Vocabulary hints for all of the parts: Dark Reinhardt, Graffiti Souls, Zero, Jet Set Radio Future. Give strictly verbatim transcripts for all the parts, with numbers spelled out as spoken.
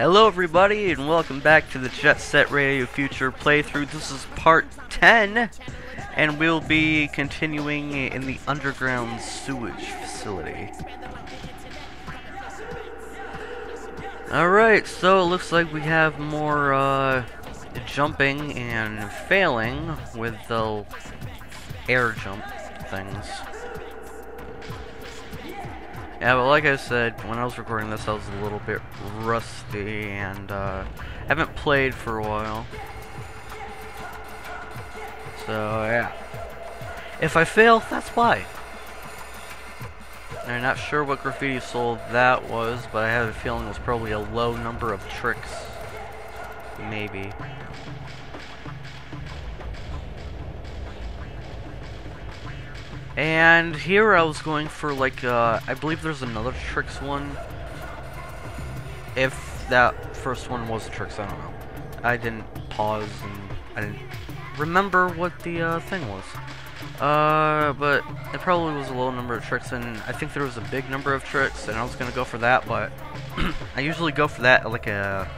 Hello everybody, and welcome back to the Jet Set Radio Future playthrough. This is part ten, and we'll be continuing in the underground sewage facility. Alright, so it looks like we have more uh, jumping and failing with the air jump things. Yeah, but like I said, when I was recording this, I was a little bit rusty, and uh, haven't played for a while. So, yeah. If I fail, that's why. I'm not sure what Graffiti Soul that was, but I have a feeling it was probably a low number of tricks. Maybe. And here I was going for, like, uh, I believe there's another tricks one. If that first one was tricks, I don't know. I didn't pause and I didn't remember what the uh, thing was. Uh, but it probably was a low number of tricks, and I think there was a big number of tricks, and I was going to go for that, but I usually go for that at, like, a,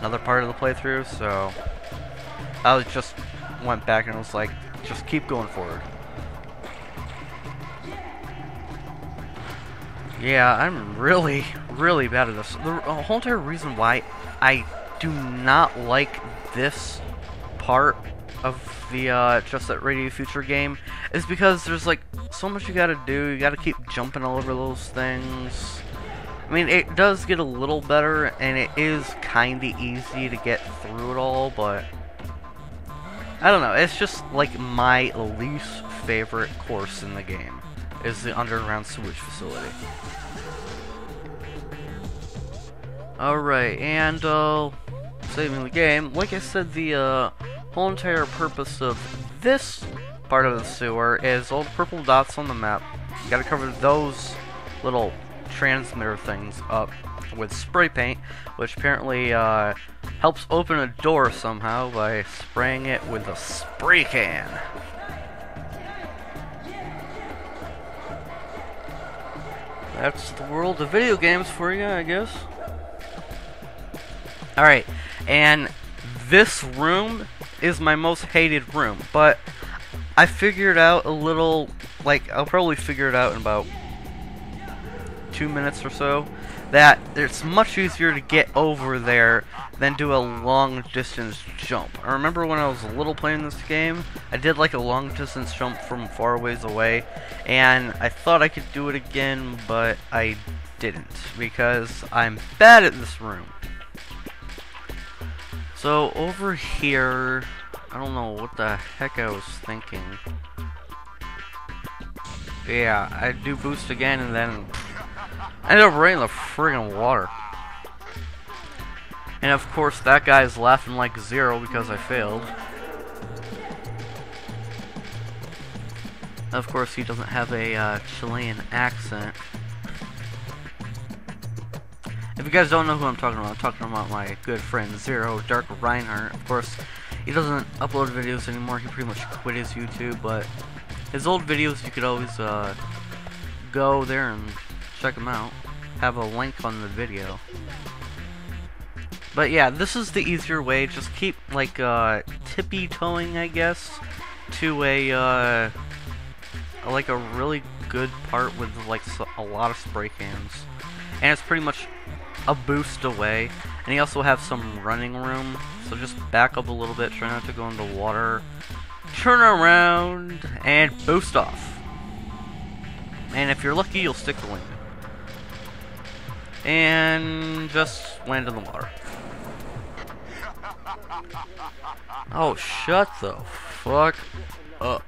another part of the playthrough, so I was just went back and was like, just keep going forward. Yeah, I'm really, really bad at this. The whole entire reason why I do not like this part of the uh, Jet Set Radio Future game is because there's like so much you gotta do. You gotta keep jumping all over those things. I mean, it does get a little better, and it is kinda easy to get through it all, but I don't know. It's just like my least favorite course in the game. Is the underground sewage facility. Alright, and, uh, saving the game. Like I said, the, uh, whole entire purpose of this part of the sewer is all the purple dots on the map. You gotta cover those little transmitter things up with spray paint, which apparently, uh, helps open a door somehow by spraying it with a spray can. That's the world of video games for you, I guess. Alright, and this room is my most hated room, but I figured out a little, like, I'll probably figure it out in about two minutes or so, that it's much easier to get over there than do a long distance jump. I remember when I was a little playing this game, I did like a long distance jump from far ways away, and I thought I could do it again, but I didn't, because I'm bad at this room. So over here, I don't know what the heck I was thinking. Yeah, I do boost again, and then I ended up right in the friggin' water. And of course, that guy's laughing like Zero because I failed. Of course, he doesn't have a uh, Chilean accent. If you guys don't know who I'm talking about, I'm talking about my good friend Zero, Dark Reinhardt. Of course, he doesn't upload videos anymore. He pretty much quit his YouTube, but his old videos, you could always uh, go there and check them out. Have a link on the video. But yeah, this is the easier way. Just keep, like, uh, tippy-toeing, I guess, to a, uh, like, a really good part with, like, a lot of spray cans. And it's pretty much a boost away. And you also have some running room, so just back up a little bit, try not to go into water, turn around, and boost off. And if you're lucky, you'll stick the landing. And just land in the water. Oh, shut the fuck up.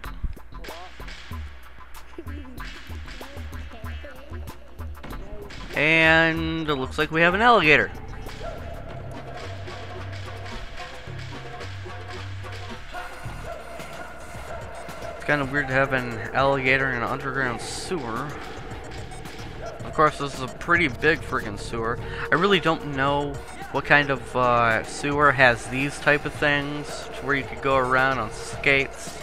And it looks like we have an alligator. It's kind of weird to have an alligator in an underground sewer. Of course, this is a pretty big freaking sewer. I really don't know what kind of uh, sewer has these type of things to where you could go around on skates.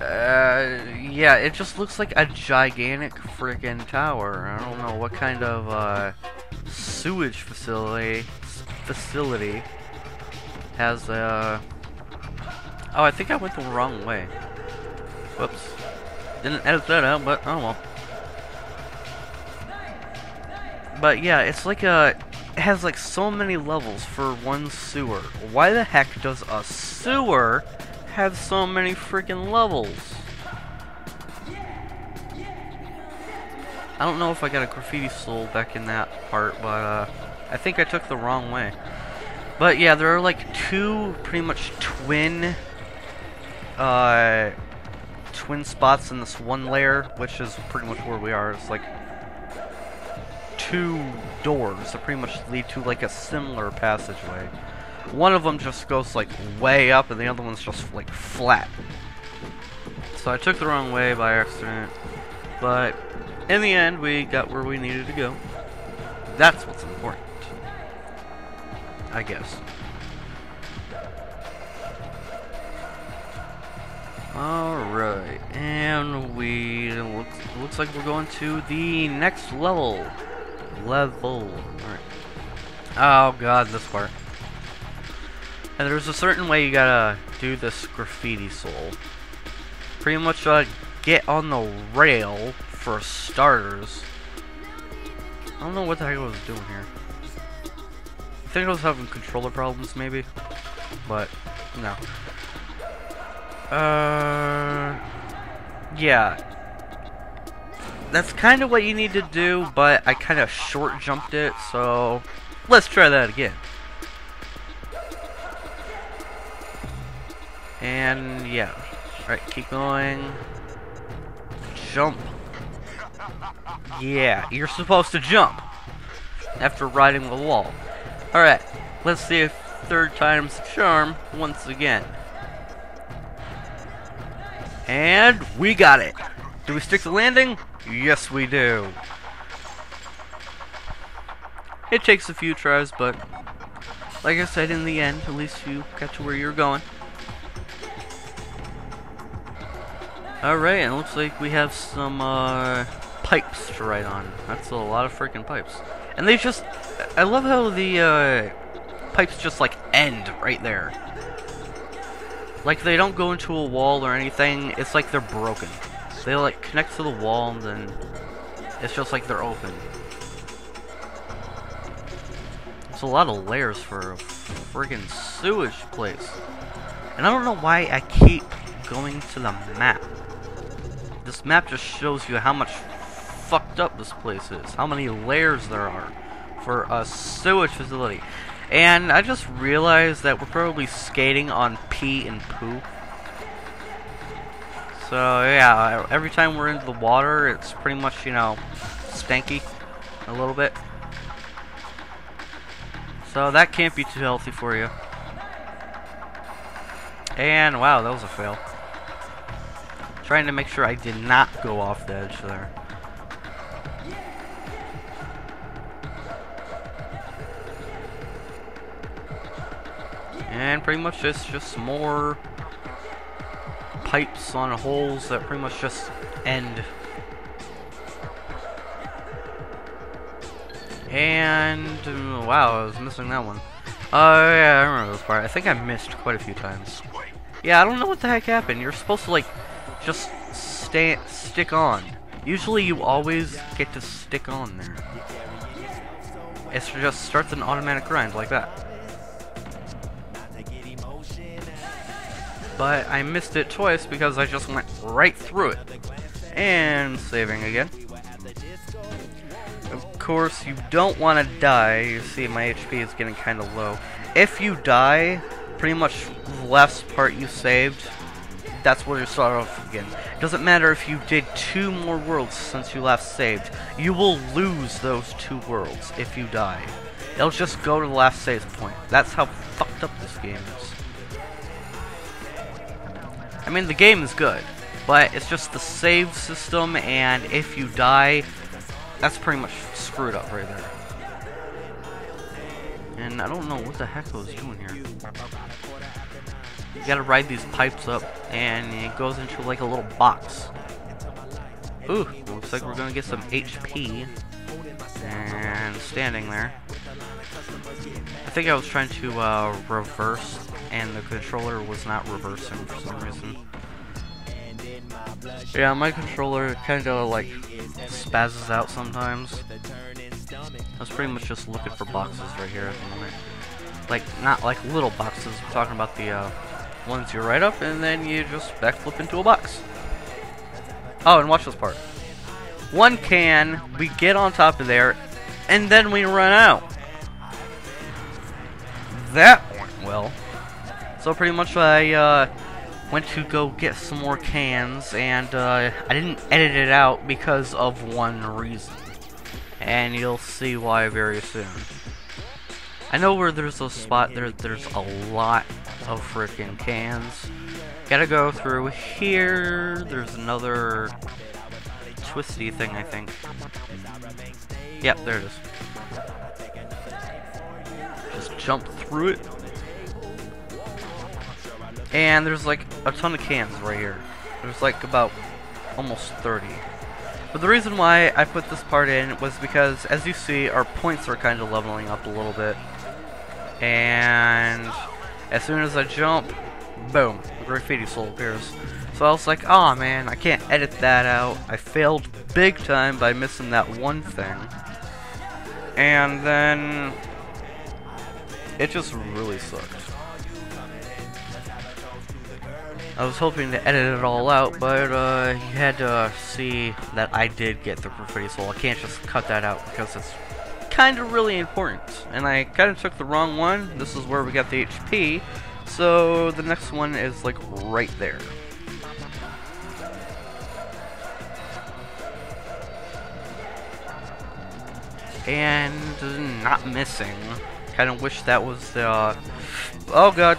Uh, yeah, it just looks like a gigantic friggin' tower. I don't know what kind of, uh, sewage facility, facility has, uh... Oh, I think I went the wrong way. Whoops. Didn't edit that out, but oh well. But yeah, it's like a... It has like so many levels for one sewer. Why the heck does a sewer have so many freaking levels? I don't know if I got a graffiti soul back in that part, but uh, I think I took the wrong way. But yeah, there are like two pretty much twin uh, twin spots in this one layer, which is pretty much where we are. It's like two doors that pretty much lead to like a similar passageway. One of them just goes like way up and the other one's just like flat. So I took the wrong way by accident, but in the end we got where we needed to go. That's what's important, I guess. Alright, and we looks, looks like we're going to the next level. Level. Alright. Oh god, this part. And there's a certain way you gotta do this graffiti soul. Pretty much, uh, get on the rail for starters. I don't know what the heck I was doing here. I think I was having controller problems, maybe. But, no. Uh, yeah. That's kind of what you need to do, but I kind of short jumped it, so let's try that again. And yeah, right, keep going. Jump. Yeah, you're supposed to jump after riding the wall. All right, let's see if third time's the charm once again. And we got it. Do we stick the landing? Yes, we do. It takes a few tries, but like I said, in the end, at least you got to where you're going. Alright, and it looks like we have some uh, pipes to ride on. That's a lot of freaking pipes. And they just... I love how the uh, pipes just, like, end right there. Like, they don't go into a wall or anything. It's like they're broken. They like connect to the wall and then it's just like they're open. It's a lot of layers for a friggin' sewage place. And I don't know why I keep going to the map. This map just shows you how much fucked up this place is. How many layers there are for a sewage facility. And I just realized that we're probably skating on pee and poo. So yeah, every time we're into the water, it's pretty much, you know, stanky a little bit. So that can't be too healthy for you. And wow, that was a fail. Trying to make sure I did not go off the edge there. And pretty much it's just more pipes on holes that pretty much just end. And wow, I was missing that one. Oh uh, yeah, I remember this part. I think I missed quite a few times. Yeah, I don't know what the heck happened. You're supposed to like just stay stick on. Usually you always get to stick on there. It just starts an automatic grind like that. But I missed it twice because I just went right through it. And saving again. Of course, you don't want to die. You see, my H P is getting kind of low. If you die, pretty much the last part you saved, that's where you start off again. It doesn't matter if you did two more worlds since you last saved. You will lose those two worlds if you die. It'll just go to the last save point. That's how fucked up this game is. I mean, the game is good, but it's just the save system, and if you die, that's pretty much screwed up right there. And I don't know what the heck I was doing here. you gotta ride these pipes up, and it goes into like a little box. Ooh, looks like we're gonna get some H P. And standing there. I think I was trying to uh, reverse, and the controller was not reversing for some reason. Yeah, my controller kinda like spazzes out sometimes. I was pretty much just looking for boxes right here at the moment. Like, not like little boxes, I'm talking about the uh, ones you write up and then you just backflip into a box. Oh, and watch this part. One can, we get on top of there, and then we run out. That went well. So pretty much I uh, went to go get some more cans, and uh, I didn't edit it out because of one reason. And you'll see why very soon. I know where there's a spot there, there's a lot of freaking cans. Gotta go through here. There's another twisty thing, I think. Yep, there it is. Just jump through it. And there's like a ton of cans right here. There's like about almost thirty. But the reason why I put this part in was because, as you see, our points are kind of leveling up a little bit. And as soon as I jump, boom, graffiti soul appears. So I was like, aw man, I can't edit that out. I failed big time by missing that one thing. And then it just really sucked. I was hoping to edit it all out, but uh, you had to see that I did get the graffiti soul. I can't just cut that out because it's kind of really important. And I kind of took the wrong one. This is where we got the H P. So the next one is like right there. And not missing. Kind of wish that was the... Uh, oh god.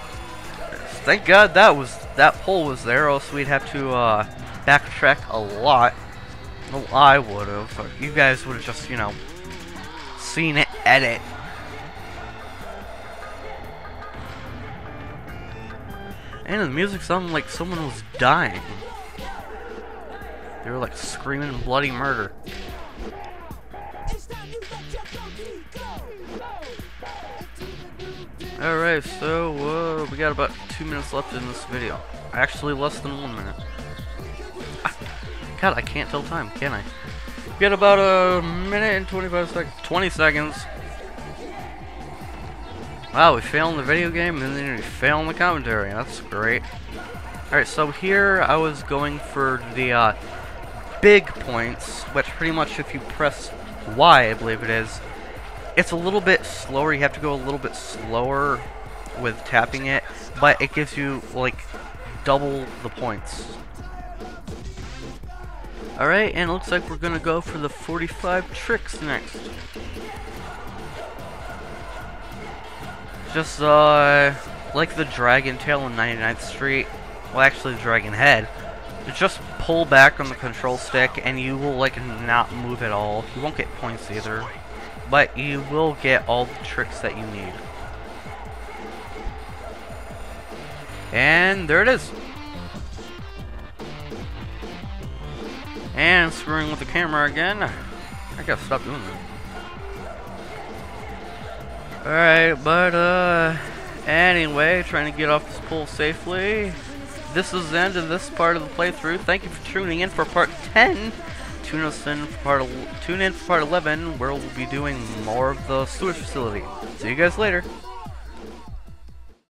Thank God that was that hole was there, else we'd have to uh, backtrack a lot. Well, I would have. You guys would have just, you know, seen it edit. And the music sounded like someone was dying. They were like screaming bloody murder. Alright, so uh, we got about two minutes left in this video. Actually, less than one minute. God, I can't tell time, can I? We got about a minute and twenty-five seconds. twenty seconds. Wow, we fail in the video game and then we fail in the commentary. That's great. Alright, so here I was going for the uh, big points, which pretty much if you press Y, I believe it is, it's a little bit slower. You have to go a little bit slower with tapping it, but it gives you like double the points. Alright, and it looks like we're gonna go for the forty-five tricks next. Just uh, like the Dragon Tail on ninety-ninth street, well actually the Dragon Head, just pull back on the control stick and you will like not move at all. You won't get points either, but you will get all the tricks that you need. And there it is. And screwing with the camera again. I gotta stop doing that. Alright, but uh, anyway, trying to get off this pool safely. This is the end of this part of the playthrough. Thank you for tuning in for part ten. Tune us in for part tune in for part eleven, where we'll be doing more of the sewage facility. See you guys later.